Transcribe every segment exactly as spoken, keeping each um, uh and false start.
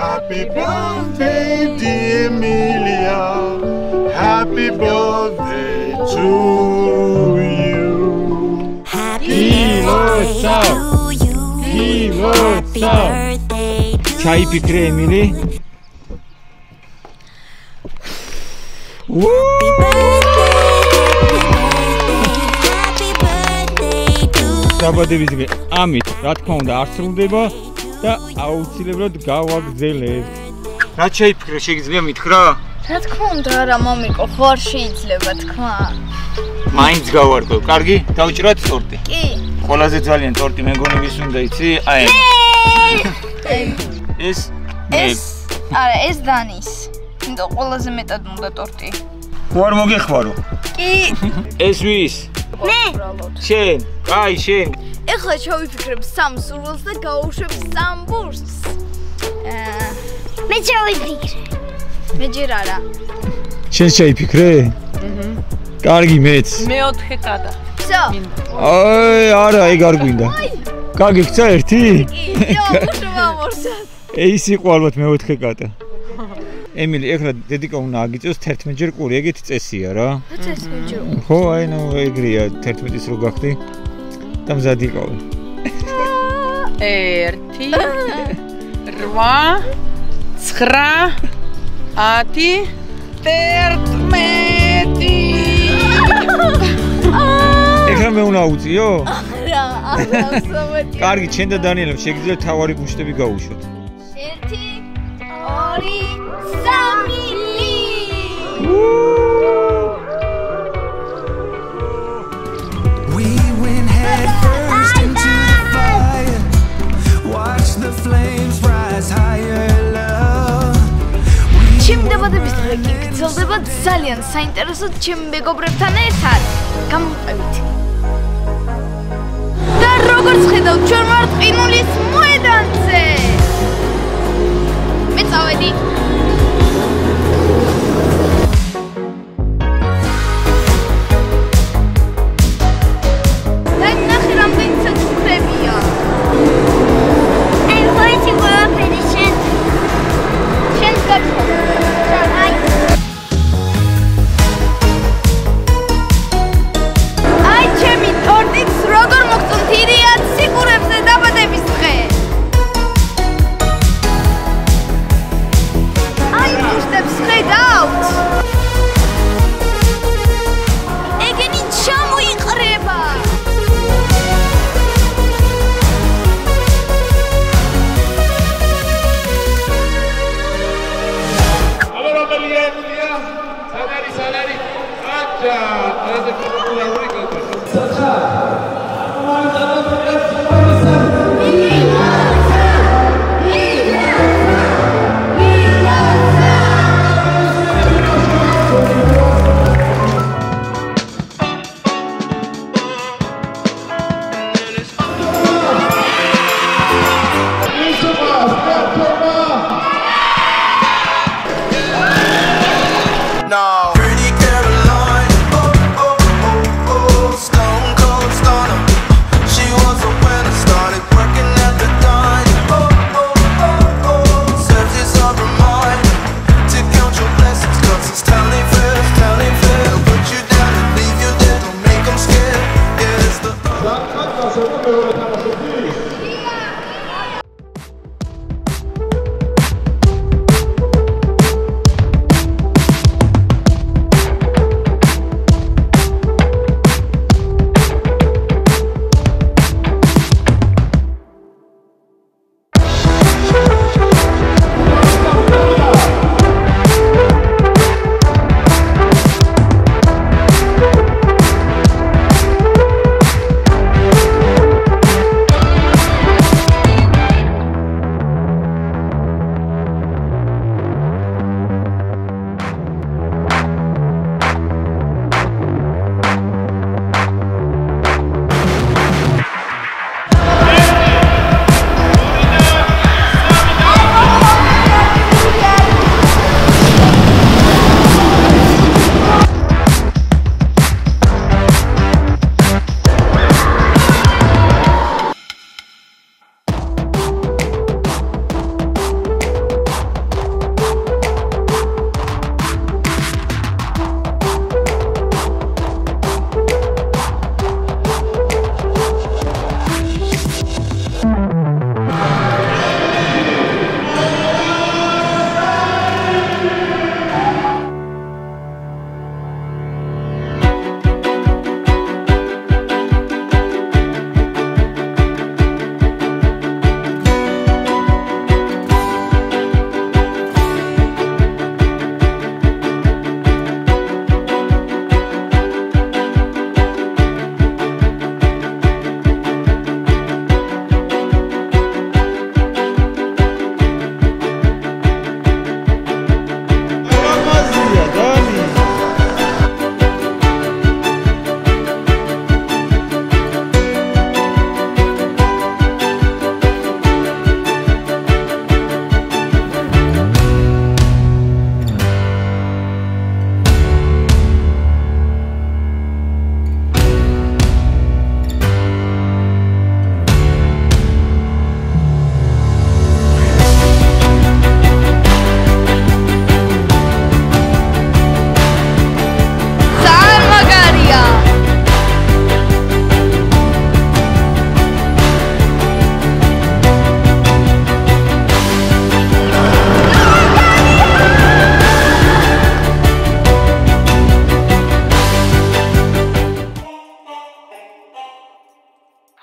Happy birthday dear Emilia, happy birthday to you. Happy birthday to you. Happy birthday Chai pikre Emily. Happy birthday, happy birthday, happy birthday to you. Dabadebisge amit ra thkma unda ar sruldeba da autsileblad gavagzeleb. Ra chaipikre shegizleba mithkra? Ra thkma unda ara momikov, var sheizleba thkma. Maints gavardo. Kargi, davchrat torti. Ki. Ყველაზე ძალიან ტორტი მეგონი ვის უნდა იცი? აი. ეს ეს არა, ეს დანის. მინდა ყველაზე მეტად უნდა ტორტი. ხوار მოგეხმარო. კი. ეს ვის? მე. შენ. აი, შენ. ეხლა შევიფიქრებ სამ სურვილს და გავუშვებ სამ ბურსს. აა მე შევიფიქრე. მე ჯერ არა. შენ შევიფიქრე? აჰა. კარგი, მეც. მეოთხე კადა. აი, არა, ეგ არ გვინდა. გაგიქცა ერთი? კი, უშვა მორსად. ეს იყო ალბათ მეოთხე კატა. ემილი, ეხლა დედიკა უნდა აგიწოს თერთმეტი ჯერ ყური, ეგეთი წესია რა. თერთმეტი ჯერ. ხო, აი, ნუ ეგრეა, თერთმეტის რო გახდი და მზად იყავი. ერთი, რვა, ცხრა, ათი, თერთმეტი. ეხლა მე უნდა უწიო? არა, არა, სამეტი. კარგი, შენ და დანიელემ შეგიძლიათ თავარი გუშტები გაუშვათ. ერთი, ორი, სამი, ლი. We went head first into the fire. Watch the flames rise higher, love. ჩემდებადების დღე კი გრძელდება ძალიან საინტერესოდ ჩემ მეგობრებთან ერთად. გამოვტევით. და როგორც ხედავთ, ჩვენ ვარ ყინულის მოედანზე. მე წავედი. და ნახე რამდენი საჩუქრებია. I'm going to go up and shit. Shit got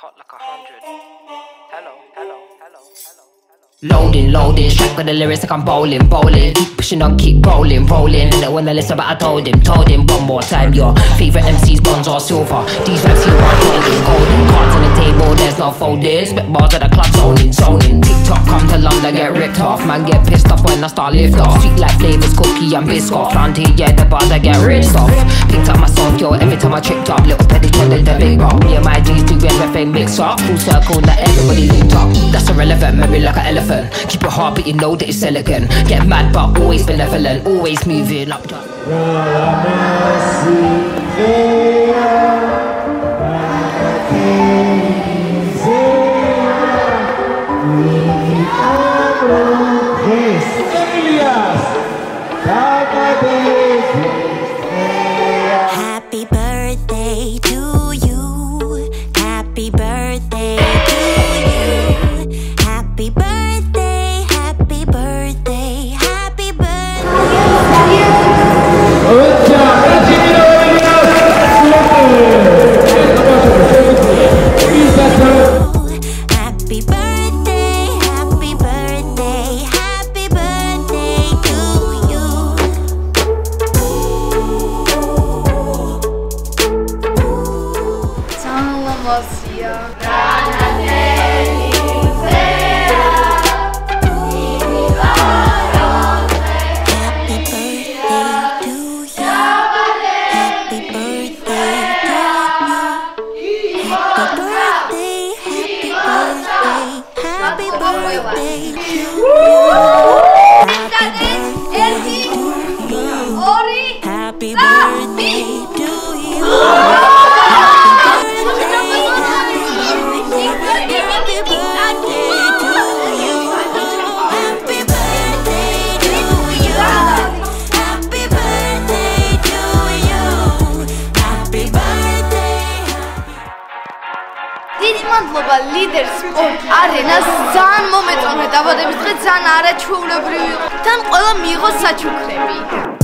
hot like a hundred. Hello, hello, hello, hello, hello. Loading, loading, strap got the lyrics like I'm bowling, bowling. Keep pushing on, keep rolling, rolling. Didn't wanna listen, but I told him, told him one more time. Your favorite M Cs, bronze or silver. These raps you want holding, golden cards on the table. There's no folding. Spit bars at the club, zoning, zoning. TikTok, come to London, get ripped off. Man, get pissed off when I start lift off. Sweet like flavors, cookie and biscuit. Round here, yeah, the bars I get ripped off. Picked up my song, yo, every time I tripped up. Little petty tended the big rock. Me and my G's do everything mixed up. Full circle, now everybody linked up. That's irrelevant, memory like an elephant. Keep it hard, but you know that it's elegant. Get mad, but always benevolent, always moving up. Happy birthday to you. Happy birthday to you. Happy birthday, happy birthday, happy birthday. Happy birthday. Leaders on arena zan momentan hedavadebis qe zan ara choulebriyu tan qola miigo sachukremi